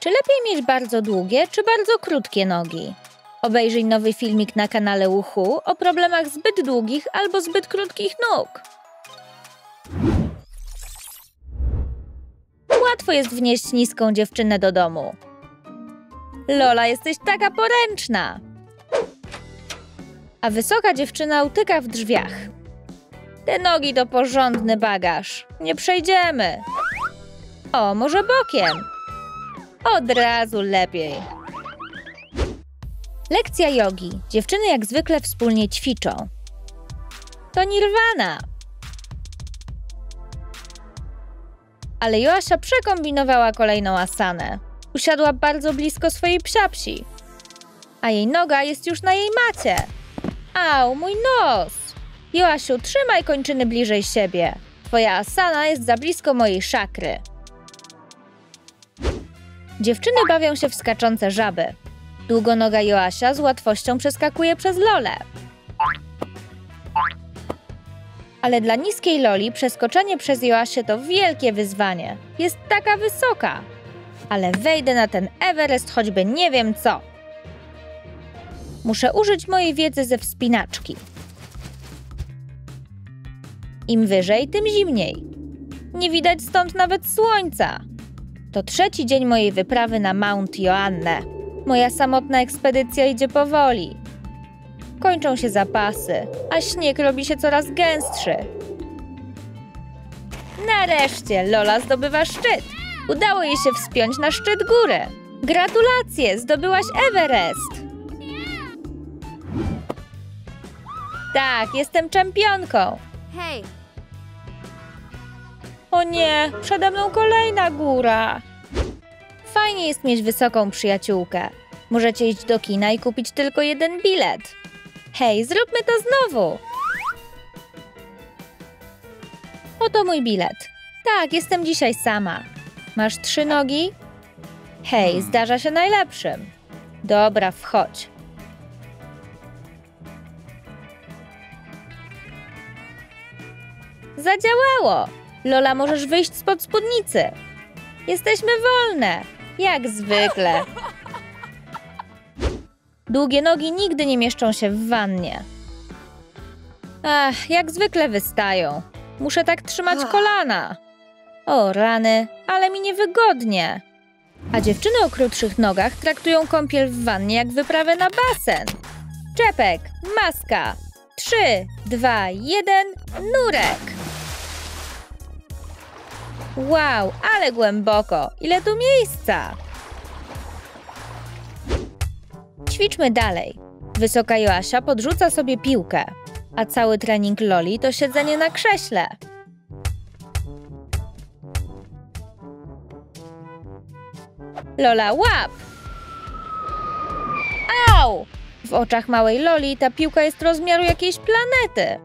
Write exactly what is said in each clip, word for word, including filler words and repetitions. Czy lepiej mieć bardzo długie, czy bardzo krótkie nogi? Obejrzyj nowy filmik na kanale WooHoo o problemach zbyt długich albo zbyt krótkich nóg. Łatwo jest wnieść niską dziewczynę do domu. Lola, jesteś taka poręczna! A wysoka dziewczyna utyka w drzwiach. Te nogi to porządny bagaż. Nie przejdziemy. O, może bokiem? Od razu lepiej. Lekcja jogi. Dziewczyny jak zwykle wspólnie ćwiczą. To nirwana! Ale Joasia przekombinowała kolejną asanę. Usiadła bardzo blisko swojej psiapsi. A jej noga jest już na jej macie. Au, mój nos! Joasiu, trzymaj kończyny bliżej siebie. Twoja asana jest za blisko mojej szakry. Dziewczyny bawią się w skaczące żaby. Długonoga Joasia z łatwością przeskakuje przez Lolę. Ale dla niskiej Loli przeskoczenie przez Joasię to wielkie wyzwanie. Jest taka wysoka. Ale wejdę na ten Everest choćby nie wiem co. Muszę użyć mojej wiedzy ze wspinaczki. Im wyżej, tym zimniej. Nie widać stąd nawet słońca. To trzeci dzień mojej wyprawy na Mount Joannę. Moja samotna ekspedycja idzie powoli. Kończą się zapasy, a śnieg robi się coraz gęstszy. Nareszcie Lola zdobywa szczyt. Udało jej się wspiąć na szczyt góry. Gratulacje, zdobyłaś Everest! Tak, jestem czempionką. Hej! O nie, przede mną kolejna góra. Fajnie jest mieć wysoką przyjaciółkę. Możecie iść do kina i kupić tylko jeden bilet. Hej, zróbmy to znowu. Oto mój bilet. Tak, jestem dzisiaj sama. Masz trzy nogi? Hej, zdarza się najlepszym. Dobra, wchodź. Zadziałało! Lola, możesz wyjść spod spódnicy. Jesteśmy wolne, jak zwykle. Długie nogi nigdy nie mieszczą się w wannie. Ach, jak zwykle wystają. Muszę tak trzymać kolana. O rany, ale mi niewygodnie. A dziewczyny o krótszych nogach traktują kąpiel w wannie jak wyprawę na basen. Czepek, maska. Trzy, dwa, jeden, nurek. Wow, ale głęboko! Ile tu miejsca! Ćwiczmy dalej. Wysoka Joasia podrzuca sobie piłkę, a cały trening Loli to siedzenie na krześle. Lola, łap! Au! W oczach małej Loli ta piłka jest rozmiaru jakiejś planety.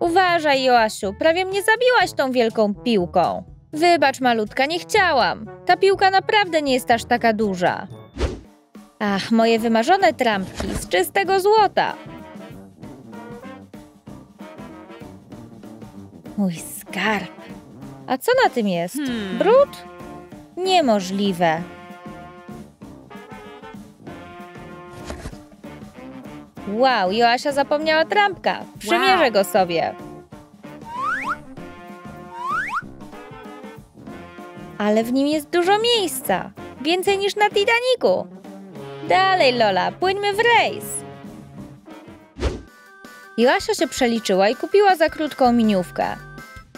Uważaj, Joasiu, prawie mnie zabiłaś tą wielką piłką. Wybacz, malutka, nie chciałam. Ta piłka naprawdę nie jest aż taka duża. Ach, moje wymarzone trampki z czystego złota. Mój skarb. A co na tym jest? Hmm. Brud? Niemożliwe. Wow, Joasia zapomniała trampka. Przymierzę wow. go sobie. Ale w nim jest dużo miejsca. Więcej niż na Titanicu. Dalej, Lola, płyńmy w rejs. Joasia się przeliczyła i kupiła za krótką miniówkę.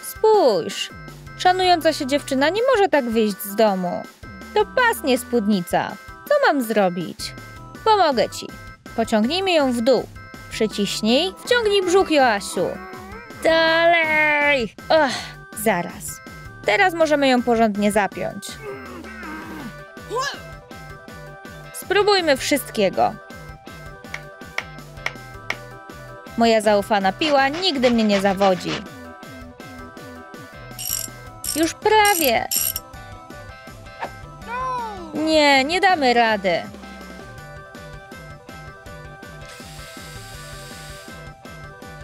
Spójrz. Szanująca się dziewczyna nie może tak wyjść z domu. To pasnie spódnica. Co mam zrobić? Pomogę ci. Pociągnijmy ją w dół. Przyciśnij, wciągnij brzuch, Joasiu. Dalej! Och, zaraz. Teraz możemy ją porządnie zapiąć. Spróbujmy wszystkiego. Moja zaufana piła nigdy mnie nie zawodzi. Już prawie. Nie, nie damy rady.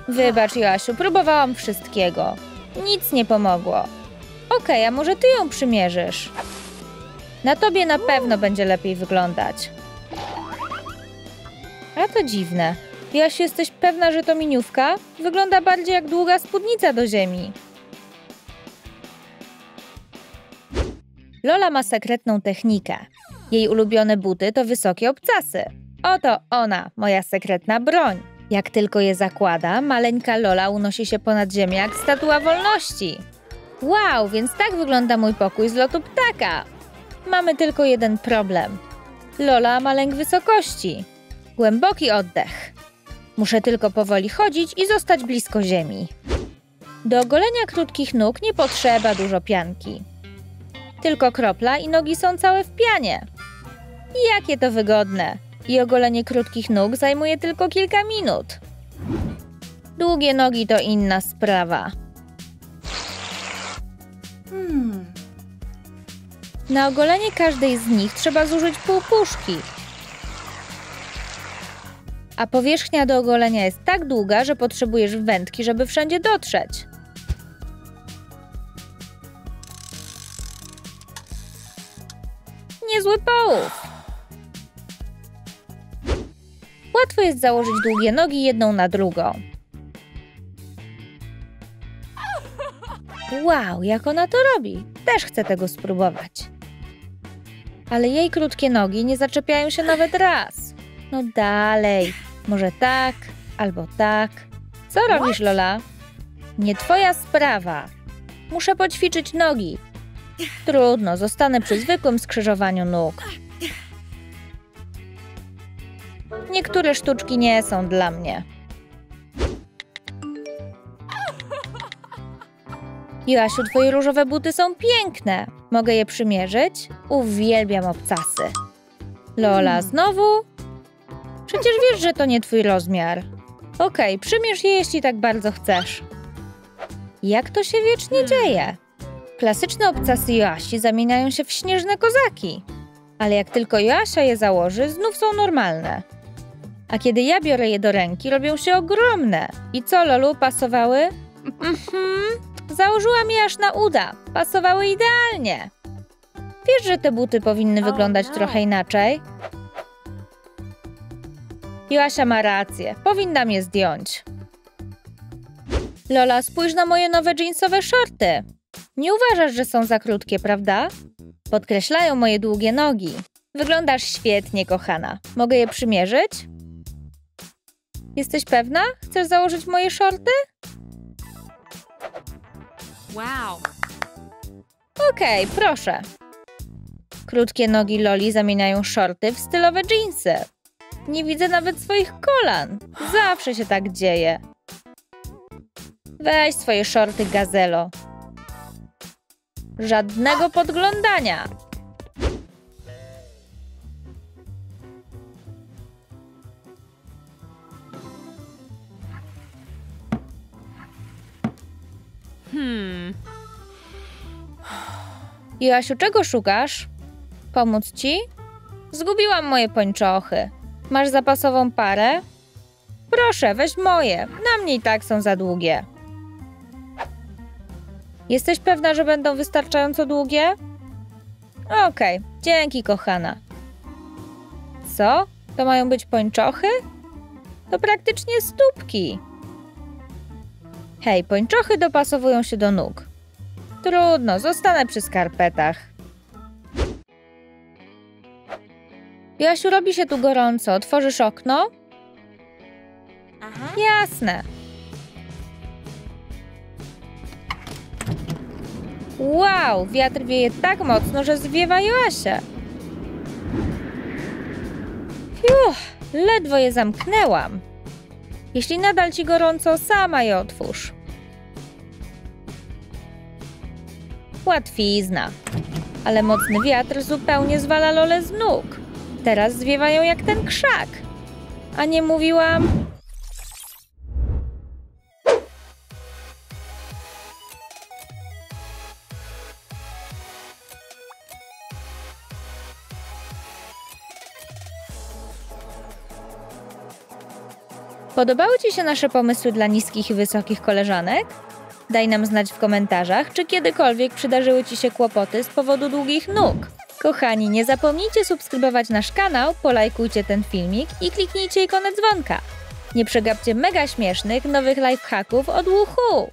Wybacz, Joasiu, próbowałam wszystkiego. Nic nie pomogło. Okej, a może ty ją przymierzysz? Na tobie na pewno będzie lepiej wyglądać. A to dziwne. Jaś, jesteś pewna, że to miniówka? Wygląda bardziej jak długa spódnica do ziemi. Lola ma sekretną technikę. Jej ulubione buty to wysokie obcasy. Oto ona, moja sekretna broń. Jak tylko je zakłada, maleńka Lola unosi się ponad ziemię jak statua wolności. Wow, więc tak wygląda mój pokój z lotu ptaka. Mamy tylko jeden problem. Lola ma lęk wysokości. Głęboki oddech. Muszę tylko powoli chodzić i zostać blisko ziemi. Do golenia krótkich nóg nie potrzeba dużo pianki. Tylko kropla i nogi są całe w pianie. Jakie to wygodne. I ogolenie krótkich nóg zajmuje tylko kilka minut. Długie nogi to inna sprawa. Hmm. Na ogolenie każdej z nich trzeba zużyć pół puszki. A powierzchnia do ogolenia jest tak długa, że potrzebujesz wędki, żeby wszędzie dotrzeć. Niezły połów! Łatwo jest założyć długie nogi jedną na drugą. Wow, jak ona to robi! Też chcę tego spróbować. Ale jej krótkie nogi nie zaczepiają się nawet raz. No dalej. Może tak, albo tak. Co robisz, Lola? Nie twoja sprawa. Muszę poćwiczyć nogi. Trudno, zostanę przy zwykłym skrzyżowaniu nóg. Niektóre sztuczki nie są dla mnie. Joasiu, twoje różowe buty są piękne. Mogę je przymierzyć? Uwielbiam obcasy. Lola, znowu? Przecież wiesz, że to nie twój rozmiar. Okej, przymierz je, jeśli tak bardzo chcesz. Jak to się wiecznie dzieje? Klasyczne obcasy Joasi zamieniają się w śnieżne kozaki. Ale jak tylko Joasia je założy, znów są normalne. A kiedy ja biorę je do ręki, robią się ogromne. I co, Lolu, pasowały? Mhm. Założyłam je aż na uda. Pasowały idealnie. Wiesz, że te buty powinny wyglądać trochę inaczej? Joasia ma rację. Powinnam je zdjąć. Lola, spójrz na moje nowe jeansowe shorty. Nie uważasz, że są za krótkie, prawda? Podkreślają moje długie nogi. Wyglądasz świetnie, kochana. Mogę je przymierzyć? Jesteś pewna? Chcesz założyć moje shorty? Wow. Okej, proszę. Krótkie nogi Loli zamieniają shorty w stylowe dżinsy. Nie widzę nawet swoich kolan. Zawsze się tak dzieje. Weź swoje shorty, gazelo. Żadnego podglądania. Hmm. Joasiu, czego szukasz? Pomóc ci? Zgubiłam moje pończochy. Masz zapasową parę? Proszę, weź moje. Na mnie i tak są za długie. Jesteś pewna, że będą wystarczająco długie? Okej, dzięki, kochana. Co? To mają być pończochy? To praktycznie stópki. Hej, pończochy dopasowują się do nóg. Trudno, zostanę przy skarpetach. Jasiu, robi się tu gorąco. Otworzysz okno? Aha. Jasne. Wow, wiatr wieje tak mocno, że zwiewa Joasię. Fiuch, ledwo je zamknęłam. Jeśli nadal ci gorąco, sama je otwórz. Łatwizna. Ale mocny wiatr zupełnie zwala Lolę z nóg. Teraz zwiewają jak ten krzak. A nie mówiłam... Podobały ci się nasze pomysły dla niskich i wysokich koleżanek? Daj nam znać w komentarzach, czy kiedykolwiek przydarzyły ci się kłopoty z powodu długich nóg. Kochani, nie zapomnijcie subskrybować nasz kanał, polajkujcie ten filmik i kliknijcie ikonę dzwonka. Nie przegapcie mega śmiesznych nowych lifehacków od WooHoo!